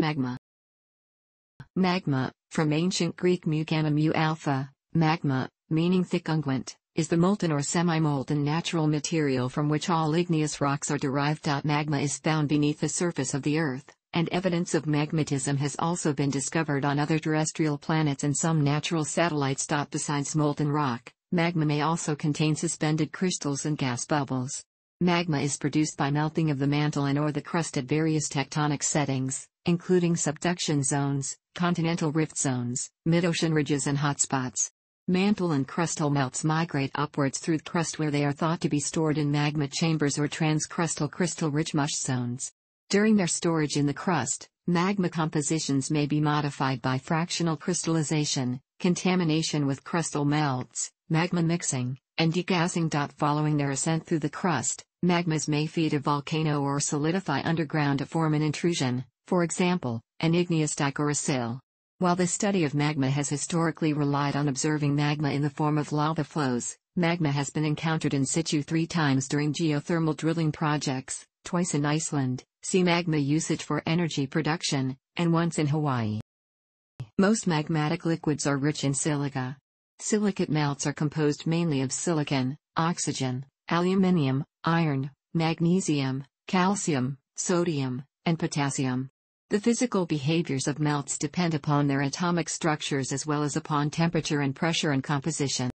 Magma. Magma, from Ancient Greek mugama mu alpha, magma, meaning thick unguent, is the molten or semi-molten natural material from which all igneous rocks are derived. Magma is found beneath the surface of the Earth, and evidence of magmatism has also been discovered on other terrestrial planets and some natural satellites. Besides molten rock, magma may also contain suspended crystals and gas bubbles. Magma is produced by melting of the mantle and/or the crust at various tectonic settings, including subduction zones, continental rift zones, mid-ocean ridges and hotspots. Mantle and crustal melts migrate upwards through the crust, where they are thought to be stored in magma chambers or transcrustal crystal-rich mush zones. During their storage in the crust, magma compositions may be modified by fractional crystallization, contamination with crustal melts, magma mixing, and degassing. Following their ascent through the crust, magmas may feed a volcano or solidify underground to form an intrusion, for example, an igneous dike or a sill. While the study of magma has historically relied on observing magma in the form of lava flows, magma has been encountered in situ 3 times during geothermal drilling projects, twice in Iceland, see magma usage for energy production, and once in Hawaii. Most magmatic liquids are rich in silica. Silicate melts are composed mainly of silicon, oxygen, aluminium, iron, magnesium, calcium, sodium, and potassium. The physical behaviors of melts depend upon their atomic structures as well as upon temperature and pressure and composition.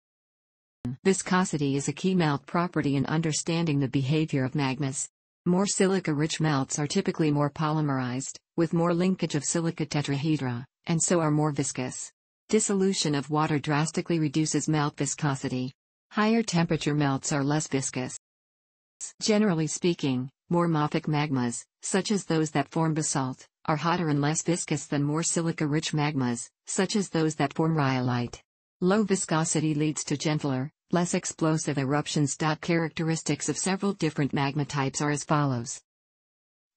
Viscosity is a key melt property in understanding the behavior of magmas. More silica-rich melts are typically more polymerized, with more linkage of silica tetrahedra, and so are more viscous. Dissolution of water drastically reduces melt viscosity. Higher temperature melts are less viscous. Generally speaking, more mafic magmas, such as those that form basalt, are hotter and less viscous than more silica-rich magmas, such as those that form rhyolite. Low viscosity leads to gentler, less explosive eruptions. Characteristics of several different magma types are as follows.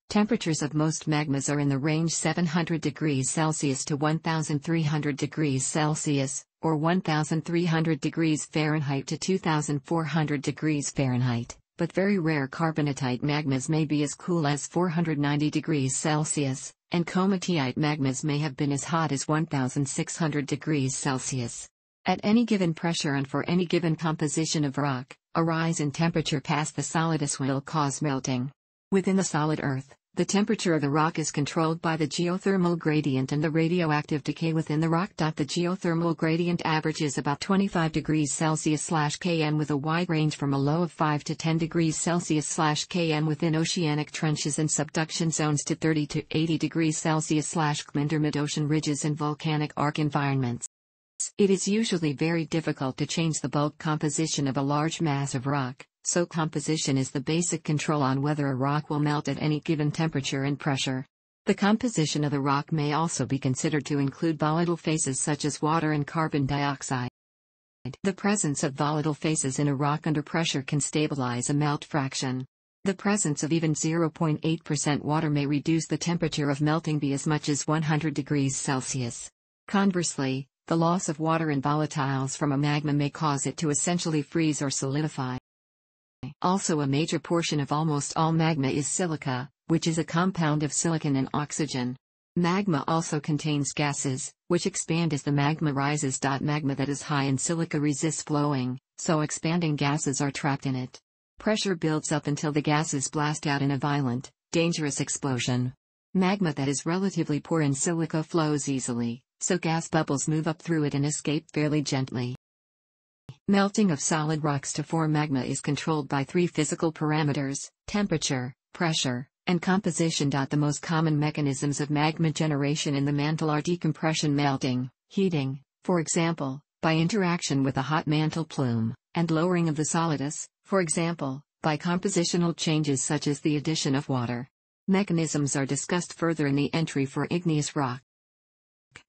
Temperatures of most magmas are in the range 700 degrees Celsius to 1,300 degrees Celsius, or 1,300 degrees Fahrenheit to 2,400 degrees Fahrenheit. But very rare carbonatite magmas may be as cool as 490 degrees Celsius, and komatiite magmas may have been as hot as 1,600 degrees Celsius. At any given pressure and for any given composition of rock, a rise in temperature past the solidus will cause melting. Within the solid Earth, the temperature of the rock is controlled by the geothermal gradient and the radioactive decay within the rock. The geothermal gradient averages about 25 degrees Celsius/Km with a wide range from a low of 5 to 10 degrees Celsius/Km within oceanic trenches and subduction zones to 30 to 80 degrees Celsius/Km under mid-ocean ridges and volcanic arc environments. It is usually very difficult to change the bulk composition of a large mass of rock, so composition is the basic control on whether a rock will melt at any given temperature and pressure. The composition of the rock may also be considered to include volatile phases such as water and carbon dioxide. The presence of volatile phases in a rock under pressure can stabilize a melt fraction. The presence of even 0.8% water may reduce the temperature of melting by as much as 100 degrees Celsius. Conversely, the loss of water and volatiles from a magma may cause it to essentially freeze or solidify. Also, a major portion of almost all magma is silica, which is a compound of silicon and oxygen. Magma also contains gases, which expand as the magma rises. Magma that is high in silica resists flowing, so expanding gases are trapped in it. Pressure builds up until the gases blast out in a violent, dangerous explosion. Magma that is relatively poor in silica flows easily, so gas bubbles move up through it and escape fairly gently. Melting of solid rocks to form magma is controlled by 3 physical parameters: temperature, pressure, and composition. The most common mechanisms of magma generation in the mantle are decompression, melting, heating, for example, by interaction with a hot mantle plume, and lowering of the solidus, for example, by compositional changes such as the addition of water. Mechanisms are discussed further in the entry for igneous rock.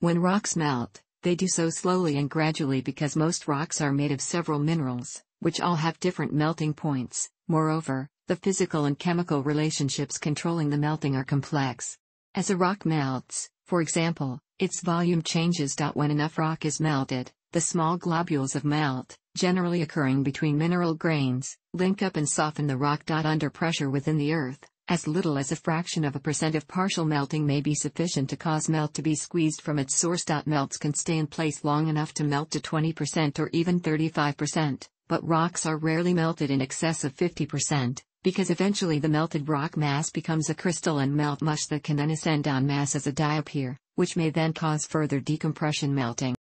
When rocks melt, they do so slowly and gradually because most rocks are made of several minerals, which all have different melting points. Moreover, the physical and chemical relationships controlling the melting are complex. As a rock melts, for example, its volume changes. When enough rock is melted, the small globules of melt, generally occurring between mineral grains, link up and soften the rock. Under pressure within the Earth, As little as a fraction of a percent of partial melting may be sufficient to cause melt to be squeezed from its source. Melts can stay in place long enough to melt to 20% or even 35%, but rocks are rarely melted in excess of 50%, because eventually the melted rock mass becomes a crystal and melt mush that can then ascend en masse as a diapir, which may then cause further decompression melting.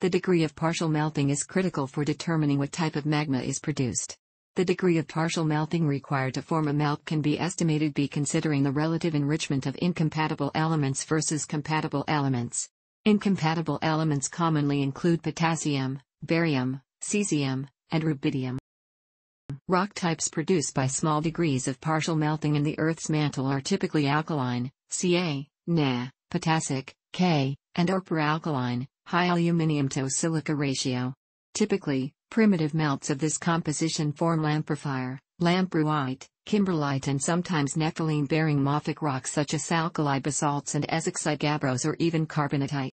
The degree of partial melting is critical for determining what type of magma is produced. The degree of partial melting required to form a melt can be estimated by considering the relative enrichment of incompatible elements versus compatible elements. Incompatible elements commonly include potassium, barium, cesium, and rubidium. Rock types produced by small degrees of partial melting in the Earth's mantle are typically alkaline, Ca, Na, potassic, K, and are peralkaline, high aluminium to silica ratio. Typically, primitive melts of this composition form lamprofire, lampruite, kimberlite, and sometimes nepheline-bearing mafic rocks such as alkali basalts and esexite gabbros, or even carbonatite.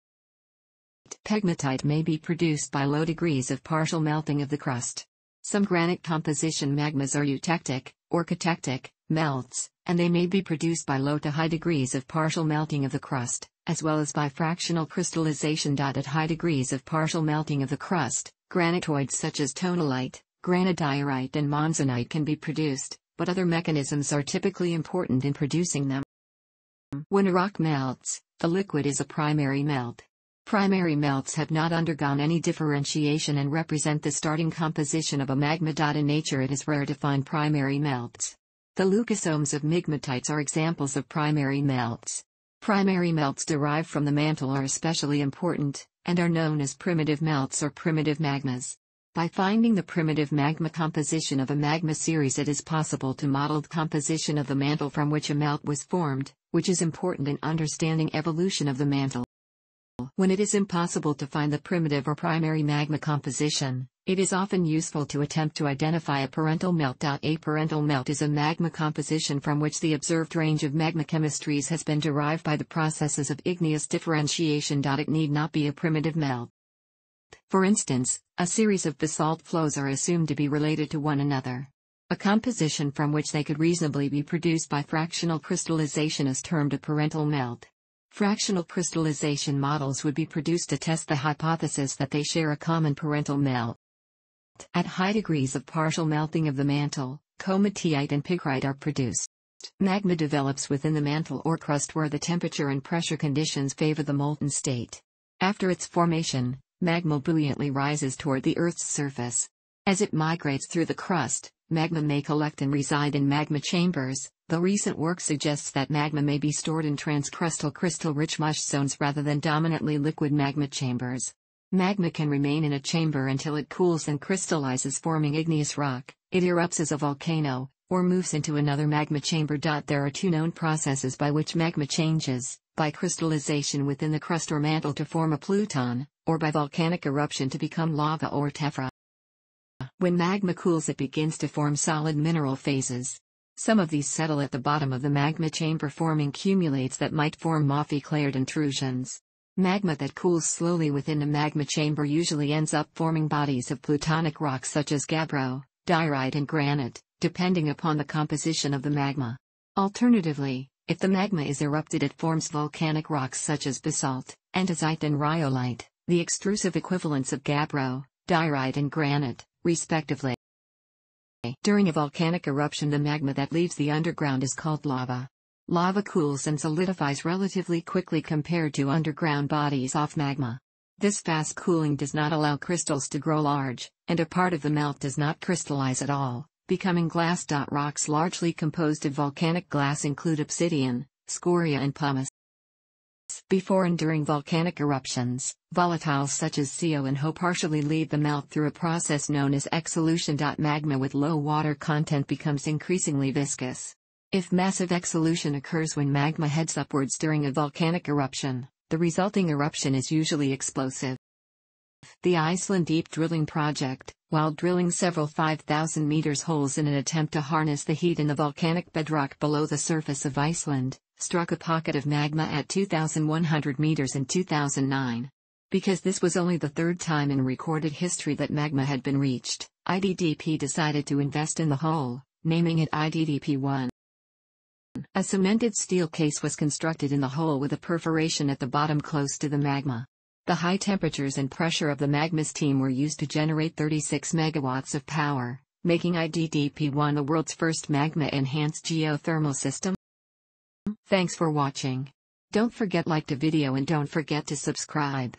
Pegmatite may be produced by low degrees of partial melting of the crust. Some granite composition magmas are eutectic, or catectic, melts, and they may be produced by low to high degrees of partial melting of the crust, as well as by fractional crystallization. At high degrees of partial melting of the crust, granitoids such as tonalite, granodiorite, and monzonite can be produced, but other mechanisms are typically important in producing them. When a rock melts, the liquid is a primary melt. Primary melts have not undergone any differentiation and represent the starting composition of a magma. In nature, it is rare to find primary melts. The leucosomes of migmatites are examples of primary melts. Primary melts derived from the mantle are especially important, and are known as primitive melts or primitive magmas. By finding the primitive magma composition of a magma series, it is possible to model the composition of the mantle from which a melt was formed, which is important in understanding evolution of the mantle. When it is impossible to find the primitive or primary magma composition, it is often useful to attempt to identify a parental melt. A parental melt is a magma composition from which the observed range of magma chemistries has been derived by the processes of igneous differentiation. It need not be a primitive melt. For instance, a series of basalt flows are assumed to be related to one another. A composition from which they could reasonably be produced by fractional crystallization is termed a parental melt. Fractional crystallization models would be produced to test the hypothesis that they share a common parental melt. At high degrees of partial melting of the mantle, komatiite and picrite are produced. Magma develops within the mantle or crust where the temperature and pressure conditions favor the molten state. After its formation, magma buoyantly rises toward the Earth's surface. As it migrates through the crust, magma may collect and reside in magma chambers, though recent work suggests that magma may be stored in transcrustal crystal-rich mush zones rather than dominantly liquid magma chambers. Magma can remain in a chamber until it cools and crystallizes, forming igneous rock, it erupts as a volcano, or moves into another magma chamber. There are two known processes by which magma changes, by crystallization within the crust or mantle to form a pluton, or by volcanic eruption to become lava or tephra. When magma cools, it begins to form solid mineral phases. Some of these settle at the bottom of the magma chamber, forming cumulates that might form mafic-layered intrusions. Magma that cools slowly within a magma chamber usually ends up forming bodies of plutonic rocks such as gabbro, diorite, and granite, depending upon the composition of the magma. Alternatively, if the magma is erupted, it forms volcanic rocks such as basalt, andesite, and rhyolite, the extrusive equivalents of gabbro, diorite, and granite, respectively. During a volcanic eruption, the magma that leaves the underground is called lava. Lava cools and solidifies relatively quickly compared to underground bodies of magma. This fast cooling does not allow crystals to grow large, and a part of the melt does not crystallize at all, becoming glass. Rocks largely composed of volcanic glass include obsidian, scoria, and pumice. Before and during volcanic eruptions, volatiles such as CO and HO partially leave the melt through a process known as exsolution. Magma with low water content becomes increasingly viscous. If massive exsolution occurs when magma heads upwards during a volcanic eruption, the resulting eruption is usually explosive. The Iceland deep drilling project, while drilling several 5,000 meters holes in an attempt to harness the heat in the volcanic bedrock below the surface of Iceland, struck a pocket of magma at 2,100 meters in 2009. Because this was only the third time in recorded history that magma had been reached, IDDP decided to invest in the hole, naming it IDDP-1. A cemented steel case was constructed in the hole with a perforation at the bottom close to the magma. The high temperatures and pressure of the magma steam were used to generate 36 megawatts of power, making IDDP-1 the world's first magma-enhanced geothermal system. Thanks for watching. Don't forget to like the video and don't forget to subscribe.